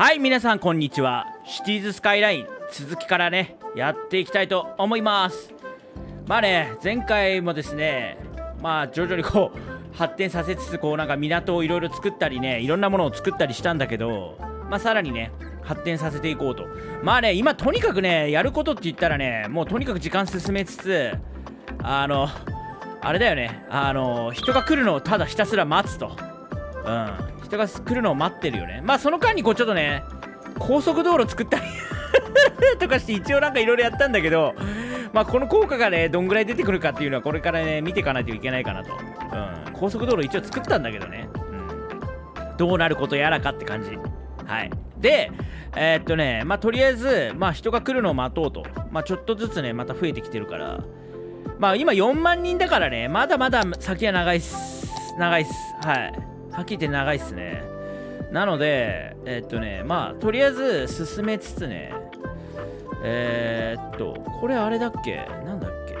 はい、皆さんこんにちは。シティーズスカイライン続きからね、やっていきたいと思います。まあね、前回もですね、まあ徐々にこう発展させつつ、こうなんか港をいろいろ作ったりね、いろんなものを作ったりしたんだけど、まあさらにね、発展させていこうと。まあね、今とにかくね、やることって言ったらね、もうとにかく時間進めつつ、あれだよね、人が来るのをただひたすら待つと。うん、人が来るのを待ってるよね。まあその間にこうちょっとね、高速道路作ったりとかして、一応なんかいろいろやったんだけど、まあこの効果がね、どんぐらい出てくるかっていうのはこれからね、見ていかないといけないかなと。うん、高速道路一応作ったんだけどね、うん、どうなることやらかって感じ。はい。で、まあとりあえず、まあ人が来るのを待とうと。まあちょっとずつね、また増えてきてるから。まあ今4万人だからね、まだまだ先は長いっす。長いっす。はい。はっきり言って長いっすね。なので、まあとりあえず進めつつね、これあれだっけ、なんだっけ、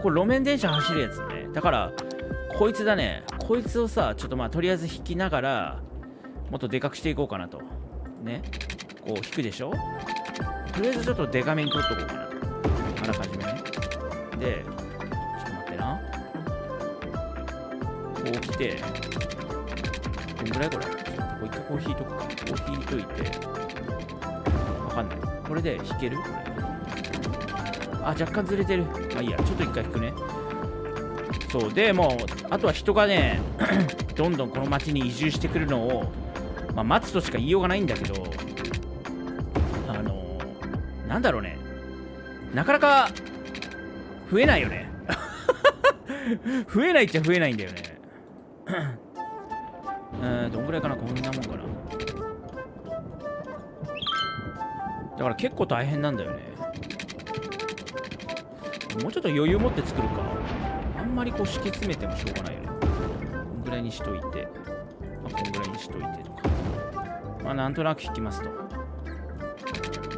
これ路面電車走るやつね。だからこいつだね。こいつをさ、ちょっとまあとりあえず引きながらもっとでかくしていこうかなとね。こう引くでしょ。とりあえずちょっとでかめに取っとこうかな、あらかじめね。で、ちょっと待ってな、こう来て、どんぐらいこれ、もう一回こう引いとくか。こう引いといて、わかんない、これで引ける？あ、若干ずれてる。まあいいや、ちょっと一回引くね。そう、でもう、あとは人がね、どんどんこの町に移住してくるのを、まあ、待つとしか言いようがないんだけど、なんだろうね、なかなか増えないよね。増えないっちゃ増えないんだよね。どんぐらいかな、こんなもんかな。だから結構大変なんだよね。もうちょっと余裕持って作るか。あんまりこう敷き詰めてもしょうがないよね。こんぐらいにしといて、まあ、こんぐらいにしといてとか。まあなんとなく引きますと。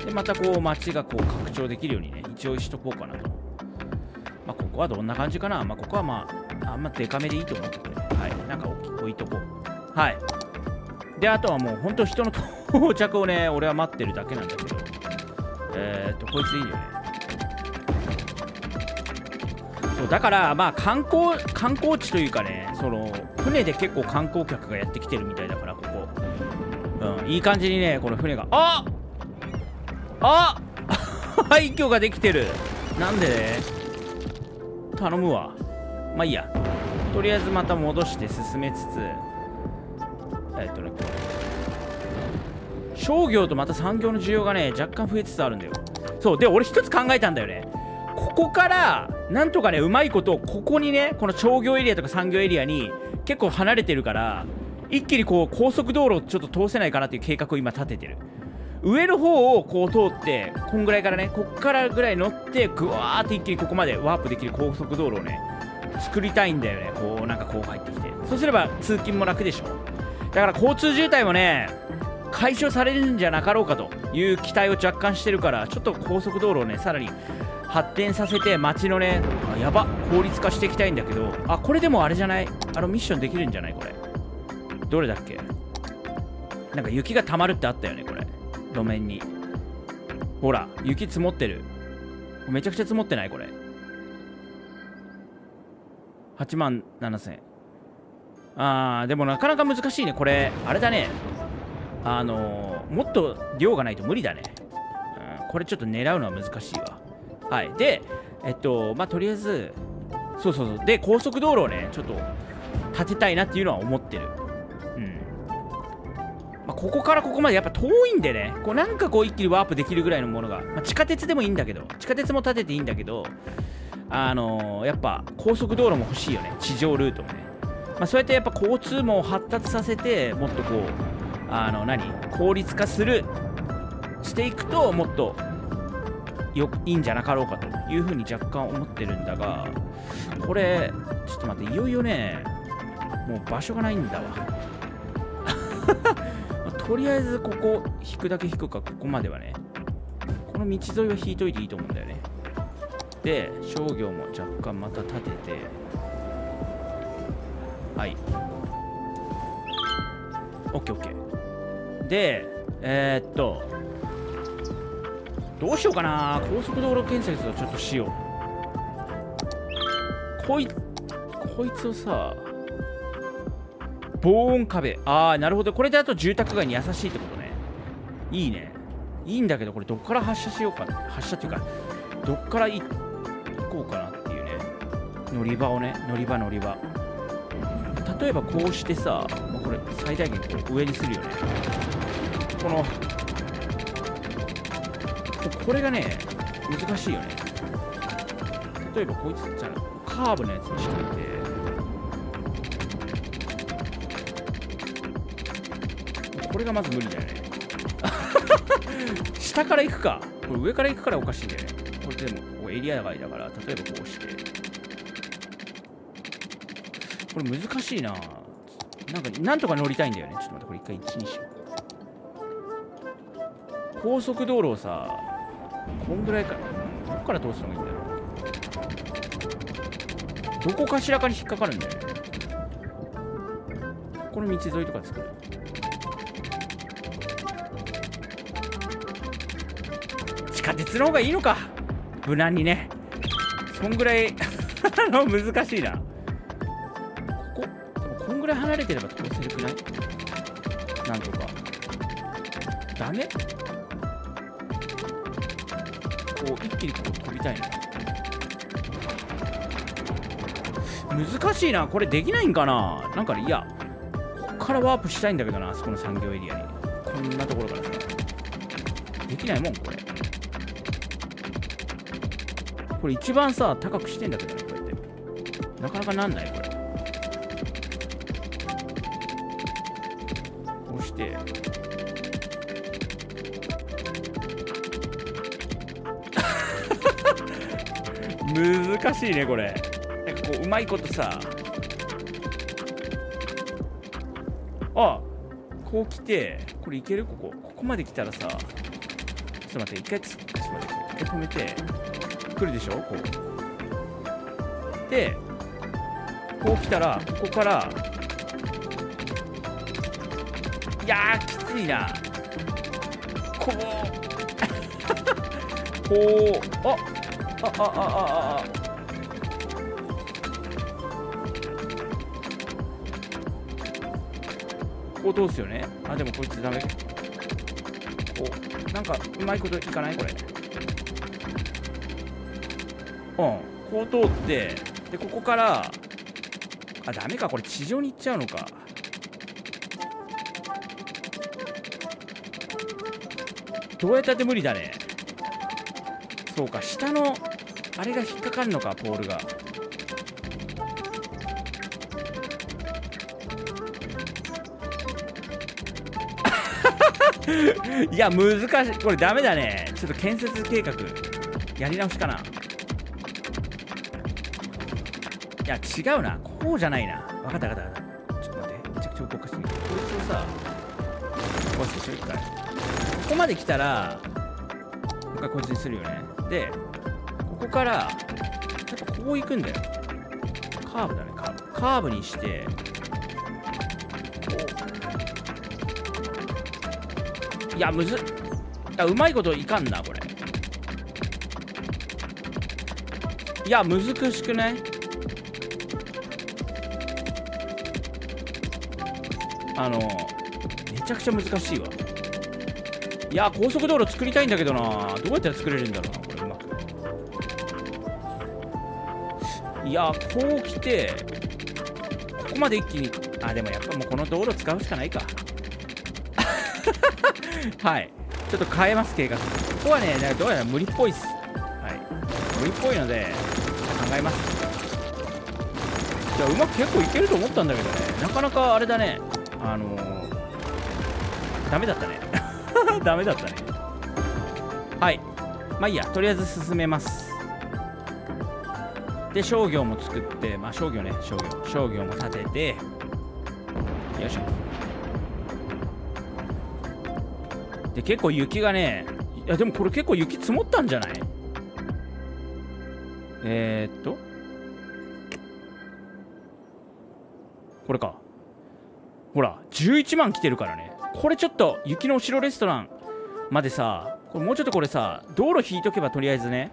で、またこう街がこう拡張できるようにね、一応しとこうかなと。まあここはどんな感じかな。まあここはまあ、あんまデカめでいいと思ってくれ。はい。なんか置いとこう。はい。で、あとはもう本当人の到着をね、俺は待ってるだけなんだけど。こいついいよね。そうだからまあ観光地というかね、その船で結構観光客がやってきてるみたいだから、ここ、うん、いい感じにね、この船があ廃墟ができてる。なんでね、頼むわ。まあいいや、とりあえずまた戻して進めつつ、商業とまた産業の需要がね、若干増えつつあるんだよ。そうで、俺一つ考えたんだよね。ここからなんとかね、うまいことをここにね、この商業エリアとか産業エリアに結構離れてるから、一気にこう高速道路をちょっと通せないかなっていう計画を今立ててる。上の方をこう通って、こんぐらいからね、こっからぐらい乗ってぐわーって一気にここまでワープできる高速道路をね、作りたいんだよね。こうなんかこう入ってきて、そうすれば通勤も楽でしょ。だから交通渋滞もね、解消されるんじゃなかろうかという期待を若干してるから、ちょっと高速道路をね、さらに発展させて、街のね、やば、効率化していきたいんだけど、あ、これでもあれじゃない、ミッションできるんじゃないこれ。どれだっけ、なんか雪が溜まるってあったよね、これ。路面に。ほら、雪積もってる。めちゃくちゃ積もってないこれ。8万7000。あー、でもなかなか難しいね。これ、あれだね。もっと量がないと無理だね、うん。これちょっと狙うのは難しいわ。はい。で、まあ、とりあえず、そうそうそう。で、高速道路をね、ちょっと建てたいなっていうのは思ってる。うん。まあ、ここからここまでやっぱ遠いんでね、こうなんかこう一気にワープできるぐらいのものが、まあ、地下鉄でもいいんだけど、地下鉄も建てていいんだけど、やっぱ高速道路も欲しいよね。地上ルートもね。まあ、そうやってやっぱ交通網を発達させて、もっとこう、効率化していくと、もっといいんじゃなかろうかというふうに若干思ってるんだが、これちょっと待って、いよいよね、もう場所がないんだわ。とりあえずここ引くだけ引くか。ここまではね、この道沿いは引いといていいと思うんだよね。で、商業も若干また立てて、はい、 OKOK で、どうしようかな。高速道路建設をちょっとしよう。こいつをさ、防音壁。あー、なるほど。これであと住宅街に優しいってことね。いいね。いいんだけど、これどっから発射しようか。発射っていうか、どっから行こうかなっていうね。乗り場をね、乗り場。例えばこうしてさ、これ最大限上にするよね。これがね、難しいよね。例えばこいつじゃなくてカーブのやつにしておいて。これがまず無理だよね。下から行くか。これ上から行くからおかしいんだよね。これでもエリア外だから、例えばこうして。これ難しいな。なんとか乗りたいんだよね。ちょっと待って、これ一回1にしよう。高速道路をさ、こんぐらいから、どこから通すのがいいんだろう。どこかしらから引っかかるんだよね。この道沿いとか作る。地下鉄の方がいいのか、無難にね。そんぐらい難しいな。こんぐらい離れてれば通せるくない？なんとかダメ？こう一気にこう飛びたいな。難しいな。これできないんかな。なんか、いや、ここからワープしたいんだけどな。あそこの産業エリアにこんなところからさ、できないもん。これ一番さ、高くしてんだけどね、こうやって。なかなかなんない、これ。こうして。難しいね、これ。なんかこう、うまいことさ。あ、こう来て、これいける？ここまで来たらさ、ちょっと待って、一回止めて。来るでしょ、こうで、こう来たら、ここから、いやー、きついな。こうこう、あこう通すよね。あ、でもこいつダメ。こう、なんかうまいこといかない、これ。こう通って、でここから、あ、ダメか、これ地上に行っちゃうのか。どうやったって無理だね。そうか、下のあれが引っかかるのか、ポールが。いや難しい、これダメだね。ちょっと建設計画やり直しかな。いや違うな、こうじゃないな。分かった。ちょっと待って、めちゃくちゃ動かしてみる。こいつをさ、こうして一回。ここまで来たら、もう一回こいつにするよね。で、ここから、やっぱこう行くんだよ。カーブだね、カーブにして、こう。いや、むずっ。うまいこといかんな、これ。いや、難しくない？めちゃくちゃ難しいわ。いや、高速道路作りたいんだけどな。どうやったら作れるんだろうな、これ、うまく。いや、こう来て、ここまで一気に。あ、でもやっぱもうこの道路使うしかないか。はい。ちょっと変えます、計画。ここはね、どうやら無理っぽいっす。はい。無理っぽいので、考えます。いや、うまく結構いけると思ったんだけどね。なかなかあれだね。ダメだったね。ダメだったね。はい。まあいいや、とりあえず進めます。で、商業も作って、まあ商業ね、商業も建てて、よいしょ。で、結構雪がね、いや、でもこれ結構雪積もったんじゃない？これか。ほら、11万来てるからね。これちょっと雪のお城レストランまでさ、これもうちょっとこれさ、道路引いとけばとりあえずね、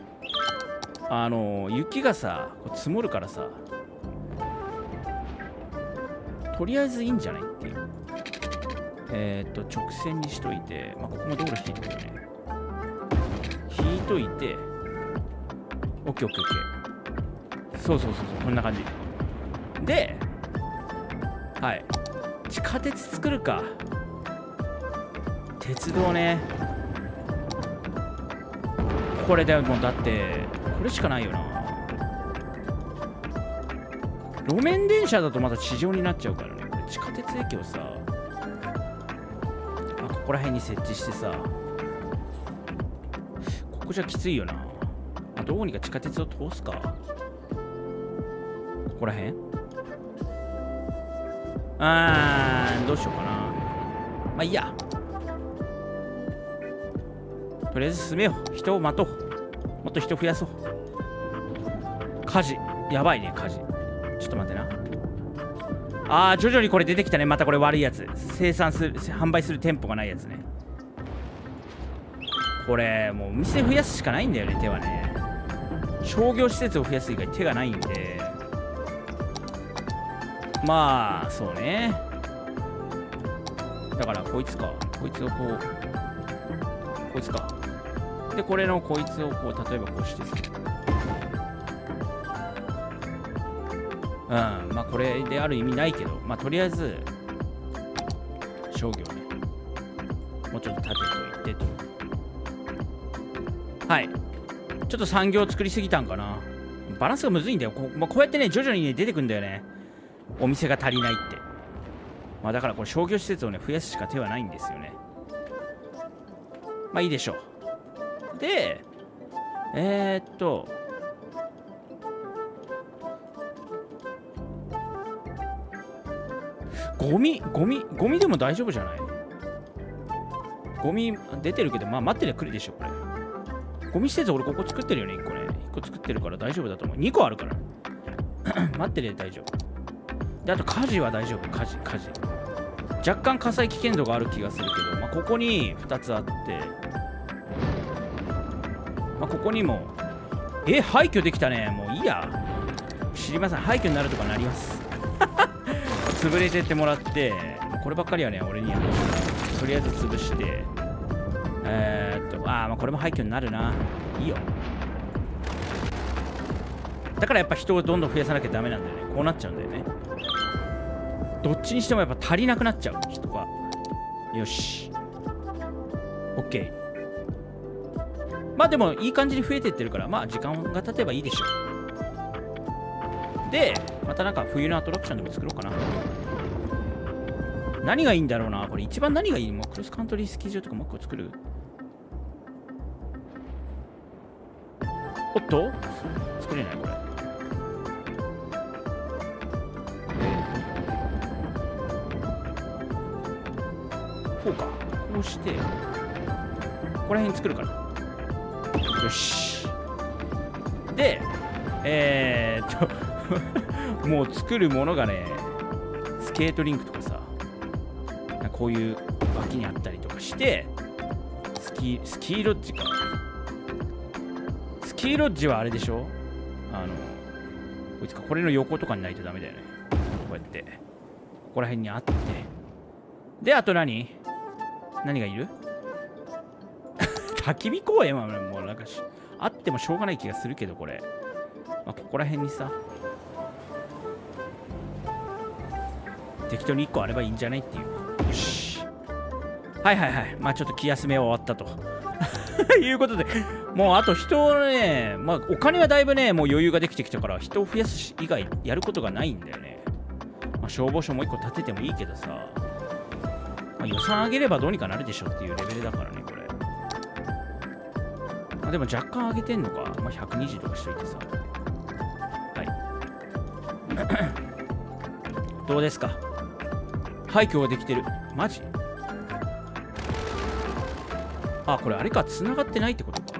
雪がさ積もるからさ、とりあえずいいんじゃないっていう。直線にしといて、まあ、ここも道路引いとくよね。引いといて、オッケーオッケーオッケー。そうそうそうそう、こんな感じで、はい、地下鉄作るか。鉄道ね、これだよ。もうだってこれしかないよな。路面電車だとまた地上になっちゃうからね。これ地下鉄駅をさ、あ、ここら辺に設置してさ、ここじゃきついよな。どうにか地下鉄を通すか。ここら辺、どうしようかな。まあいいや、とりあえず進めよう。人を待とう。もっと人増やそう。火事やばいね、火事。ちょっと待ってな。あー、徐々にこれ出てきたね。またこれ悪いやつ。生産する、販売する店舗がないやつね。これもうお店増やすしかないんだよね、手はね。商業施設を増やす以外手がないんで、まあそうね。だからこいつか、こいつをこう、こいつか。でこれのこいつをこう、例えばこうしてさ、うん、まあこれである意味ないけど、まあとりあえず商業ね、もうちょっと立てといてと。はい、ちょっと産業を作りすぎたんかな。バランスがむずいんだよ。 まあ、こうやってね、徐々にね出てくんだよね、お店が足りないって。まあだからこれ商業施設をね増やすしか手はないんですよね。まあいいでしょう。でゴミでも大丈夫じゃない？ゴミ出てるけど、まあ待ってりゃ来るでしょ、これ。ゴミ施設、俺ここ作ってるよね、1個ね。1個作ってるから大丈夫だと思う。2個あるから。待ってりゃ大丈夫。で、あと火事は大丈夫、火事。若干火災危険度がある気がするけど、まあここに2つあって、まあここにも、廃墟できたね。もういいや。知りません。廃墟になるとかなります。潰れてってもらって、こればっかりはね、俺にやる。とりあえず潰して、まあこれも廃墟になるな。いいよ。だからやっぱ人をどんどん増やさなきゃダメなんだよね。こうなっちゃうんだよね。どっちにしてもやっぱ足りなくなっちゃう、人が。よし。OK。まあでもいい感じに増えてってるから、まあ時間が経てばいいでしょう。で、またなんか冬のアトラクションでも作ろうかな。何がいいんだろうな、これ。一番何がいいの？クロスカントリースキー場とかもう一個作る。おっと？作れない、これ。こうか。こうして、ここら辺作るから。よし。で、もう作るものがね、スケートリンクとかさ、こういう脇にあったりとかして、スキーロッジか。スキーロッジはあれでしょ、こいつか。これの横とかにないとダメだよね。こうやってここら辺にあって、であと何がいる？焚き火公園はもうなんかあってもしょうがない気がするけど、これ、まあ、ここら辺にさ、適当に1個あればいいんじゃないっていう。よし、はいはいはい。まあちょっと気休めは終わったということで、もうあと人のね、まあお金はだいぶね、もう余裕ができてきたから、人を増やす以外やることがないんだよね。まあ、消防署もう1個建ててもいいけどさ、まあ、予算上げればどうにかなるでしょっていうレベルだからね、これ。まあ、でも若干上げてんのか。まあ120とかしといてさ、はいどうですか、廃墟ができてる。マジ？あ、これあれか、繋がってないってことか。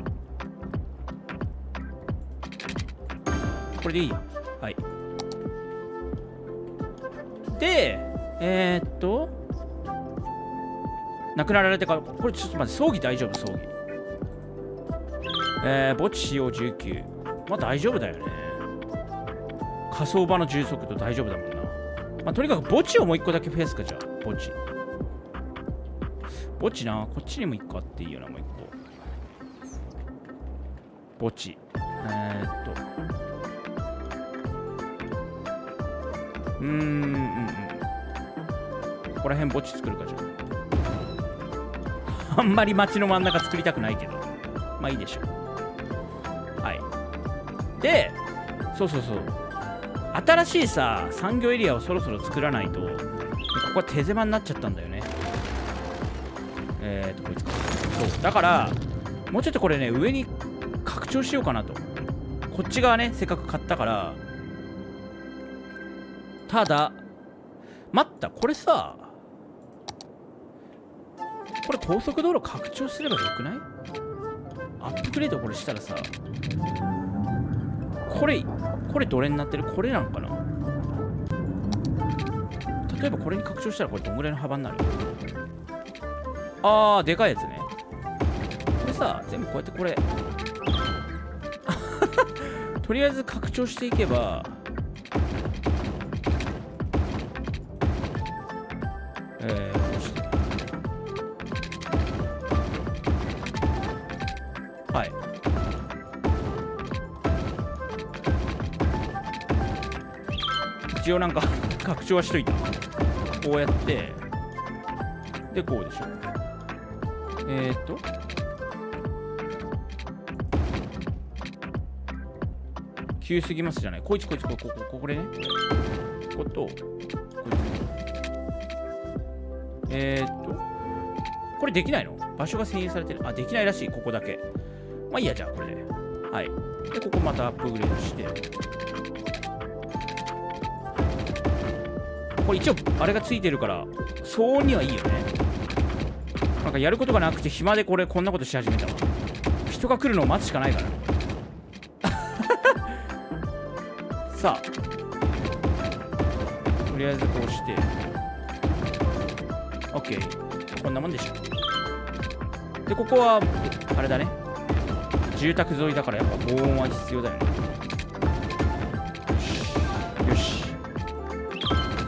これでいいや。はい。で、亡くなられてから、これちょっと待って、葬儀大丈夫、葬儀。墓地使用19。まあ大丈夫だよね。火葬場の重速度大丈夫だもんな。まあとにかく墓地をもう一個だけ増やすか、じゃあ、墓地。墓地な、こっちにも一個あっていいよな、もう一個。墓地。ここら辺墓地作るか、じゃあ。あんまり街の真ん中作りたくないけど。まあいいでしょう。はい。で、そうそうそう。新しいさ、産業エリアをそろそろ作らないと、ここは手狭になっちゃったんだよね。こいつか。そう。だから、もうちょっとこれね、上に拡張しようかなと。こっち側ね、せっかく買ったから。ただ、待った、これさ、これ高速道路拡張すればよくない？アップグレードこれしたらさ、これどれになってる？これなんかな？例えばこれに拡張したらこれどんぐらいの幅になる？あー、でかいやつね。これさ、全部こうやってこれ。とりあえず拡張していけば、はい。一応なんか拡張はしといた。こうやって、で、こうでしょ。急すぎますじゃない。こいつ、これね。ここと、こいつ。これできないの？場所が占有されてる。あ、できないらしい、ここだけ。まあいいや、じゃあ、これで。はい。で、ここまたアップグレードして。これ一応、あれがついてるから、騒音にはいいよね。なんかやることがなくて、暇でこんなことし始めたわ。人が来るのを待つしかないから。さあ。とりあえずこうして。OK、こんなもんでしょ。で、ここはあれだね、住宅沿いだからやっぱ防音は必要だよね。よし、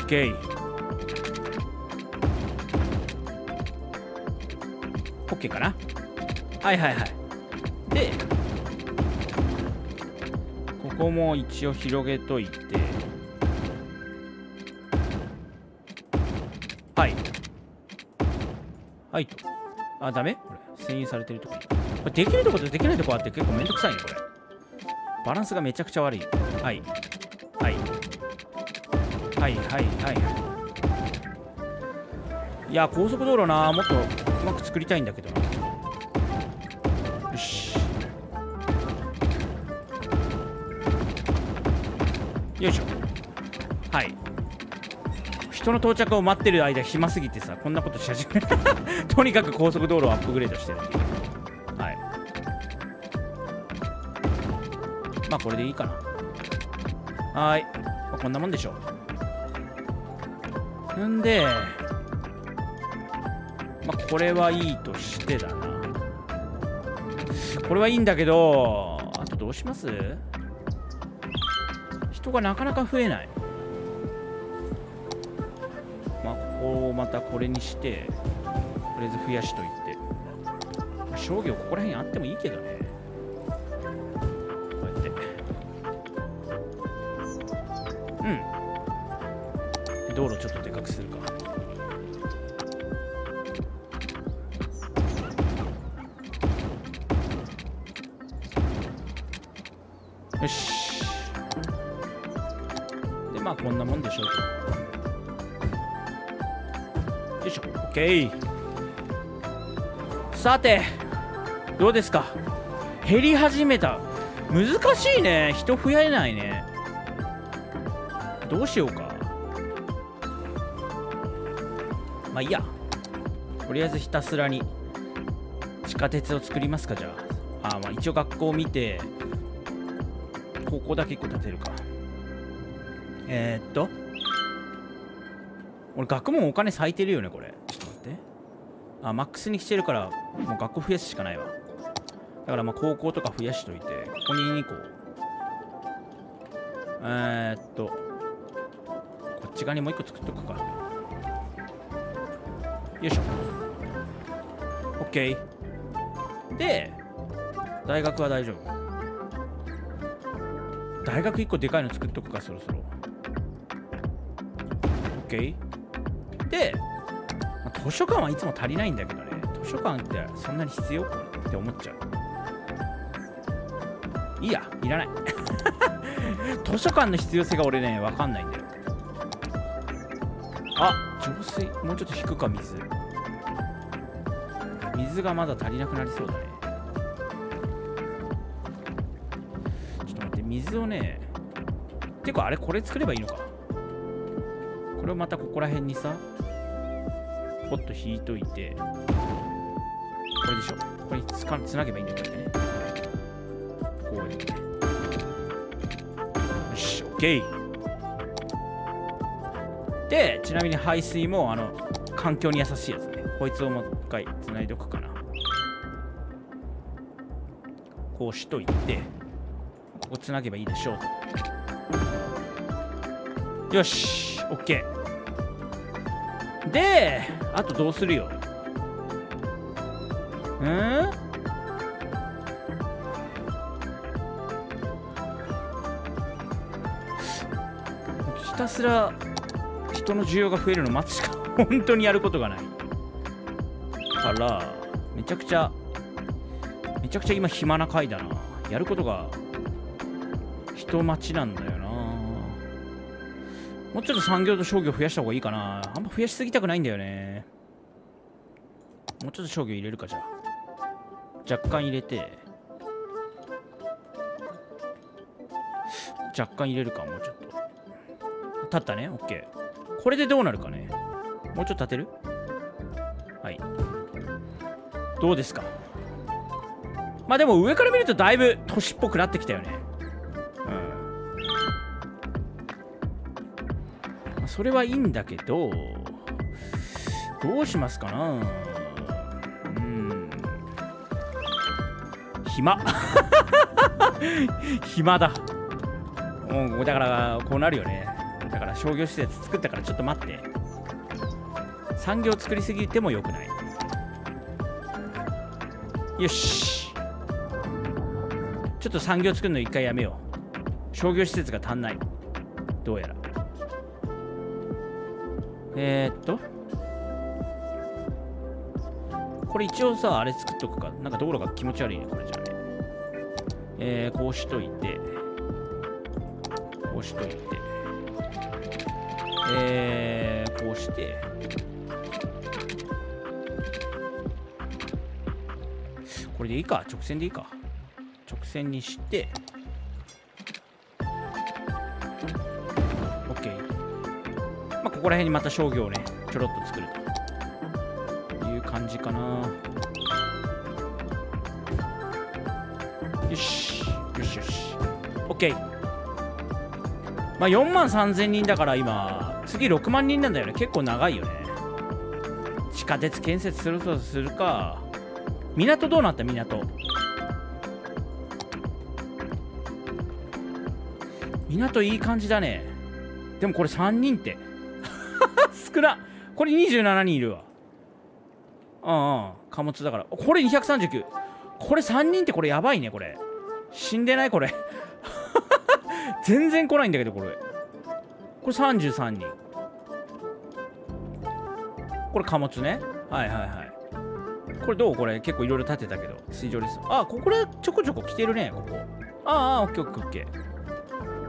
OK。 OK かな。はい。で、ここも一応広げといて、はいと。あ、ダメ？これ、占有されてるとこ。これ、できるとことできないとこあって結構めんどくさいね、これ。バランスがめちゃくちゃ悪い。はい。はい。いや、高速道路な、もっとうまく作りたいんだけどな。よし。よいしょ。はい。人の到着を待ってる間暇すぎてさ、こんなことし始める。とにかく高速道路をアップグレードしてる。はい。まあこれでいいかな。はい。まあ、こんなもんでしょう。んで、まあこれはいいとしてだな。これはいいんだけど、あとどうします？人がなかなか増えない。をまたこれにしてとりあえず増やしといて、商業ここら辺あってもいいけどね。こうやって、うん、道路ちょっとでかくするか。よし。で、まあこんなもんでしょうと。OK、さてどうですか、減り始めた。難しいね、人増やえないね。どうしようか。まあいいや、とりあえずひたすらに地下鉄を作りますか。じゃあ、まあ一応学校を見て高校だけ1個建てるか。俺学問お金割いてるよね、これ。あ、マックスにしてるからもう学校増やすしかないわ。だからまあ高校とか増やしといて、ここに2個。こっち側にもう1個作っとくか。よいしょ。OK。で、大学は大丈夫。大学1個でかいの作っとくか、そろそろ。OK。で、まあ、図書館はいつも足りないんだけどね。図書館ってそんなに必要かって思っちゃう。いいや、いらない。図書館の必要性が俺ね、わかんないんだよ。あ、浄水、もうちょっと引くか、水。水がまだ足りなくなりそうだね。水をね、てかあれこれ作ればいいのか。これをまたここら辺にさ、ポッと引いといて、これでしょ。ここにつなげばいいんだよ、これね。こうやってね。よし、OK。で、ちなみに排水も、環境に優しいやつね。こいつをもう一回つないでおくかな。こうしといて、ここつなげばいいでしょうと。よし、OK。で、あとどうするよ。ひたすら人の需要が増えるの待つしか本当にやることがないから、めちゃくちゃ今暇な回だな。やることが人待ちなんだよな。もうちょっと産業と商業増やした方がいいかな。あんま増やしすぎたくないんだよね。もうちょっと商業入れるか、じゃあ。若干入れて。若干入れるか、もうちょっと。立ったね、OK。これでどうなるかね。もうちょっと立てる？はい。どうですか？まあでも上から見るとだいぶ都市っぽくなってきたよね。それはいいんだけど、どうしますかな。暇。暇だ。もうだからこうなるよね。だから商業施設作ったからちょっと待って。産業作りすぎてもよくない。よし。ちょっと産業作るの一回やめよう。商業施設が足んない。どうやら。これ一応さ、あれ作っとくか。なんか道路が気持ち悪いね、これじゃね。こうしといて、こうしといて、こうして、これでいいか、直線でいいか。直線にして、ここら辺にまた商業をね、ちょろっと作るという感じかな。よしよしよし、 OK。 まあ4万3000人だから今次6万人なんだよね。結構長いよね。地下鉄建設するとするか。港どうなった？港いい感じだね。でもこれ3人って少な。これ27人いるわ。貨物だから。これ239。これ3人ってこれやばいね、これ。死んでないこれ。全然来ないんだけど、これ。これ33人。これ貨物ね。はいはいはい。これどう？これ結構いろいろ立てたけど。水上です。あ、これちょこちょこ来てるね、ここ。オッケーオッケーオッケ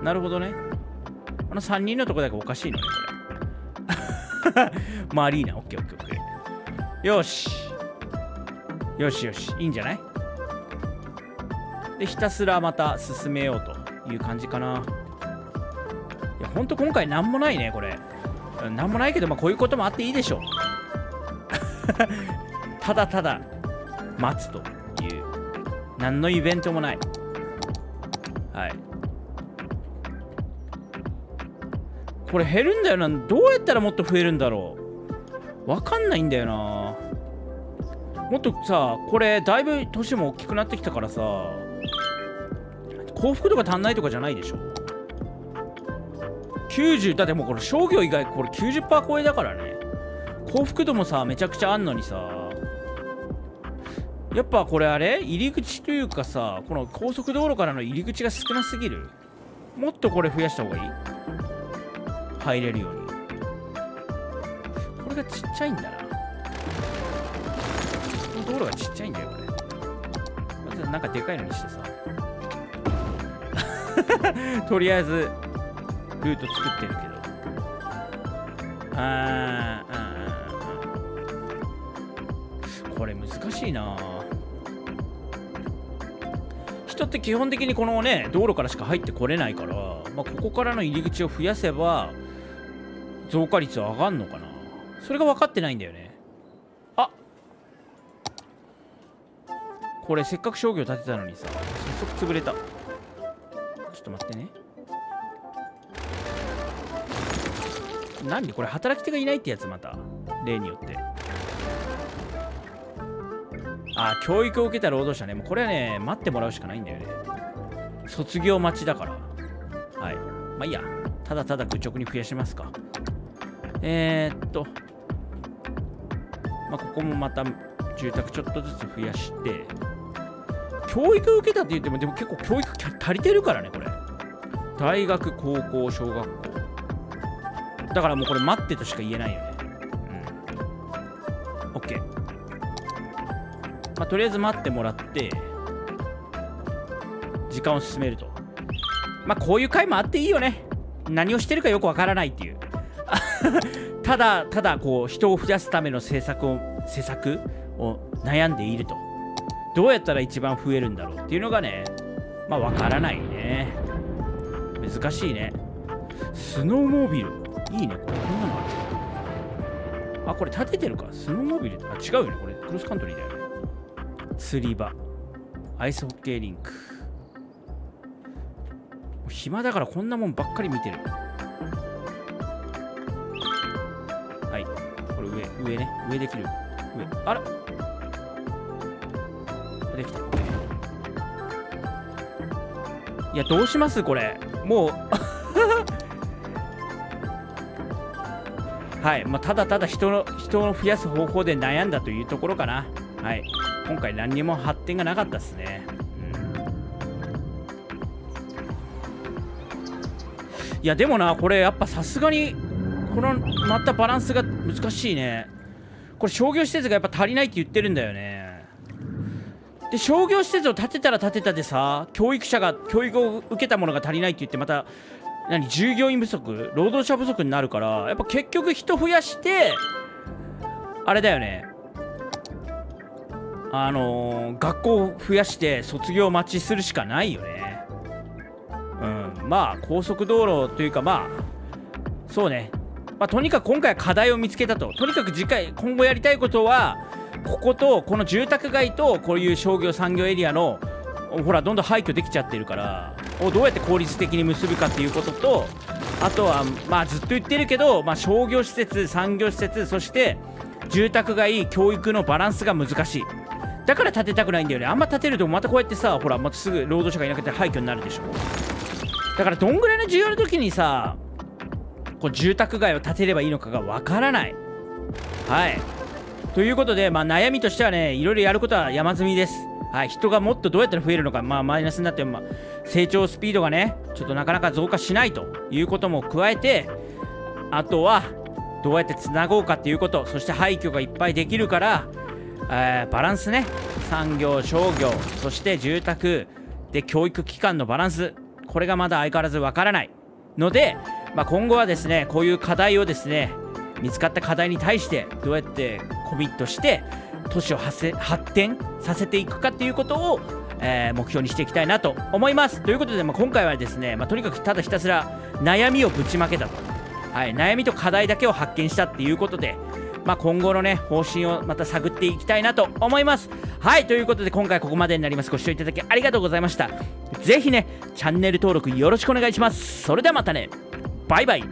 ー。なるほどね。3人のとこだけおかしいのね、これ。まあアリーナ、オッケーオッケーオッケー。よしよしよし、いいんじゃない？で、ひたすらまた進めようという感じかな。いや、ほんと今回なんもないね、これ。なんもないけど、まあこういうこともあっていいでしょう。ただただ待つという。何のイベントもない。はい。これ減るんだよな。どうやったらもっと増えるんだろう。わかんないんだよな。もっとさ、これだいぶ年も大きくなってきたからさ、幸福とか足んないとかじゃないでしょ。90だってもうこれ商業以外これ 90% 超えだからね。幸福度もさめちゃくちゃあんのにさ、やっぱこれあれ入り口というかさ、この高速道路からの入り口が少なすぎる。もっとこれ増やした方がいい、入れるように。これがちっちゃいんだな、この道路がちっちゃいんだよこれ。まずなんかでかいのにしてさとりあえずルート作ってるけど、これ難しいな。人って基本的にこのね道路からしか入ってこれないから、まあ、ここからの入り口を増やせば増加率は上がんのかな。それが分かってないんだよね。あ、これせっかく商業建てたのにさ早速潰れた。ちょっと待ってね、なんでこれ働き手がいないってやつ。また例によって、あ、教育を受けた労働者ね。もうこれはね待ってもらうしかないんだよね。卒業待ちだから。はい、まあいいや、ただただ愚直に増やしますか。まあ、ここもまた住宅ちょっとずつ増やして、教育を受けたって言ってもでも結構教育足りてるからねこれ。大学、高校、小学校だから、もうこれ待ってとしか言えないよね。うん、OK、まあ、とりあえず待ってもらって時間を進めると。まあこういう回もあっていいよね。何をしてるかよくわからないっていうただただこう人を増やすための政策を悩んでいると。どうやったら一番増えるんだろうっていうのがね、まあわからないね。難しいね。スノーモービルいいね。これこんなのある。あ、これ建ててるか。スノーモービル、あ、違うよねこれクロスカントリーだよね。釣り場、アイスホッケーリンク。暇だからこんなもんばっかり見てる。はい、これ上ね、上できる。上、あらできた。いや、どうしますこれもうはい、まあ、ただただ人を増やす方法で悩んだというところかな。はい、今回何にも発展がなかったですね。いやでもな、これやっぱさすがにこのまたバランスが難しいね。これ商業施設がやっぱ足りないって言ってるんだよね。で商業施設を建てたら建てたでさ、教育を受けたものが足りないって言って、また何従業員不足、労働者不足になるから、やっぱ結局人増やしてあれだよね、学校を増やして卒業待ちするしかないよね。まあ高速道路というか、まあそうね、まあ、とにかく今回は課題を見つけたと。とにかく次回今後やりたいことは、こことこの住宅街とこういう商業産業エリアのほらどんどん廃墟できちゃってるからをどうやって効率的に結ぶかっていうことと、あとはまあずっと言ってるけど、まあ、商業施設、産業施設、そして住宅街、教育のバランスが難しい。だから建てたくないんだよね。あんま建てるとまたこうやってさ、ほらまたすぐ労働者がいなくて廃墟になるでしょ。だからどんぐらいの需要の時にさ、こう住宅街を建てればいいのかがわからない。はい。ということで、まあ、悩みとしてはね、いろいろやることは山積みです。はい。人がもっとどうやったら増えるのか、まあ、マイナスになって、まあ、成長スピードがね、ちょっとなかなか増加しないということも加えて、あとは、どうやってつなごうかっていうこと、そして廃墟がいっぱいできるから、バランスね、産業、商業、そして住宅、で、教育機関のバランス。これがまだ相変わらずわからないので、まあ、今後はですねこういう課題をですね、見つかった課題に対してどうやってコミットして都市を発展させていくかっていうことを、目標にしていきたいなと思います。ということで、まあ、今回はですね、まあ、とにかくただひたすら悩みをぶちまけたと、はい、悩みと課題だけを発見したっていうことで、まあ、今後のね方針をまた探っていきたいなと思います。はい、ということで今回ここまでになります。ご視聴いただきありがとうございました。ぜひねチャンネル登録よろしくお願いします。それではまたね、バイバイ。